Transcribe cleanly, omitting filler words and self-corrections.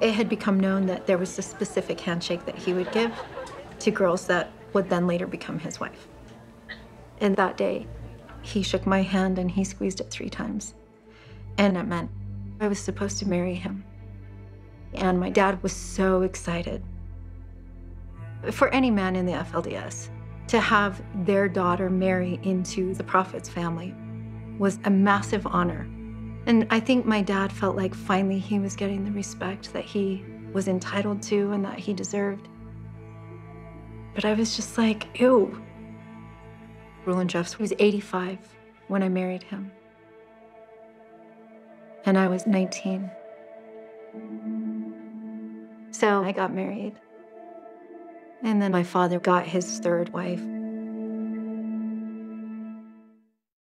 It had become known that there was a specific handshake that he would give to girls that would then later become his wife. And that day, he shook my hand and he squeezed it 3 times. And it meant I was supposed to marry him. And my dad was so excited. For any man in the FLDS, to have their daughter marry into the Prophet's family was a massive honor. And I think my dad felt like finally he was getting the respect that he was entitled to and that he deserved. But I was just like, ew. Rulon Jeffs was 85 when I married him. And I was 19. So I got married. And then my father got his 3rd wife.